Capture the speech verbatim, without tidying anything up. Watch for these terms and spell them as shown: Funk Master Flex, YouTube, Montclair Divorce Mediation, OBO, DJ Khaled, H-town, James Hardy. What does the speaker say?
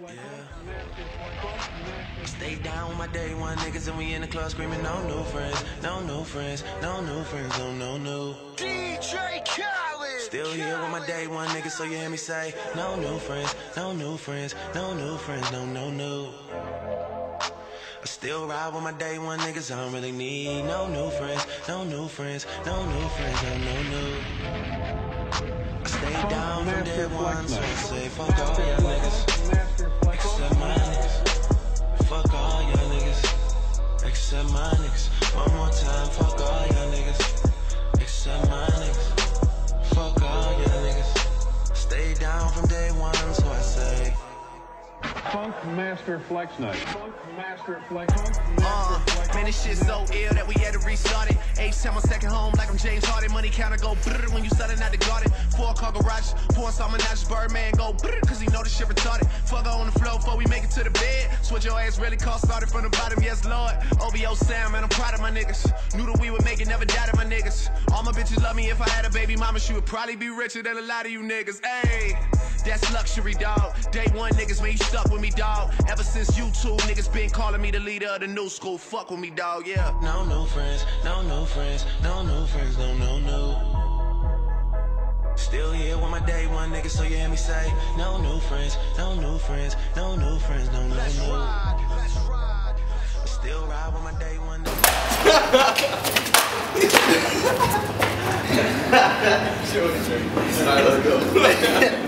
Yeah. Stay down with my day one niggas and we in the club screaming no new friends, no new friends, no new friends, no no new. D J Khaled. Still here with my day one niggas, so you hear me say no new friends, no new friends, no new friends, no no new. I still ride with my day one niggas, I don't really need no new friends, no new friends, no new friends, no no new. Stay down from day one, so say fuck all y'all niggas, except my niggas. Fuck all y'all niggas, except my niggas. One more time, fuck all y'all niggas, except my niggas. Fuck all y'all niggas. Stay down from day one, so I say Funk Master Flex Night. Funk Master Flex. Uh, man, this shit so ill that we had to restart it. H-town on second home like I'm James Hardy. Money counter go brrr when you starting out the garden. Four car garage, pouring some menage, Birdman go brrr cause he know this shit retarded. Fuck her on the floor before we make it to the bed. Switch your ass really cost, started from the bottom, yes lord. O B O sound, man, I'm proud of my niggas. Knew that we would make it, never doubted my niggas. All my bitches love me, if I had a baby mama, she would probably be richer than a lot of you niggas. Ayy, that's luxury, dog. Day one niggas, man, you stuck with me, dog. Ever since YouTube niggas been calling me the leader of the new school. Fuck with me, dog. Yeah. No new friends, no new friends, no new friends, no no no. Still here with my day one niggas, so you hear me say no new friends, no new friends, no new friends, no no no. Let's ride, let's ride. Still ride with my day one niggas. Sure, sure. All right, let's go.